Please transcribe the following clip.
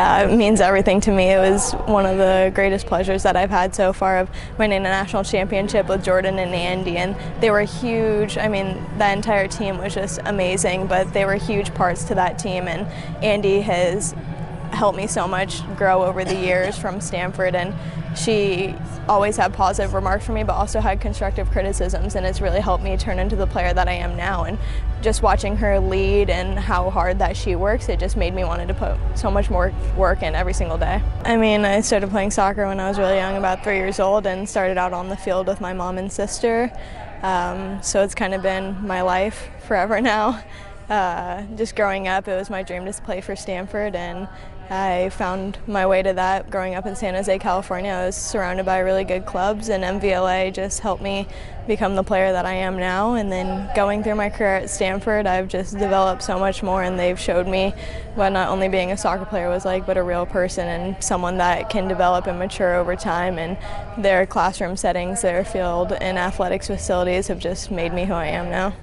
It means everything to me. It was one of the greatest pleasures that I've had so far of winning a national championship with Jordan and Andy, and they were huge. I mean, the entire team was just amazing, but they were huge parts to that team, and Andy has helped me so much grow over the years from Stanford, and she always had positive remarks for me but also had constructive criticisms, and it's really helped me turn into the player that I am now. And just watching her lead and how hard that she works, it just made me wanted to put so much more work in every single day. I mean, I started playing soccer when I was really young, about 3 years old, and started out on the field with my mom and sister. So it's kind of been my life forever now. Just growing up, it was my dream to play for Stanford, and I found my way to that. Growing up in San Jose, California, I was surrounded by really good clubs, and MVLA just helped me become the player that I am now. And then going through my career at Stanford, I've just developed so much more, and they've showed me what not only being a soccer player was like, but a real person and someone that can develop and mature over time. And their classroom settings, their field and athletics facilities have just made me who I am now.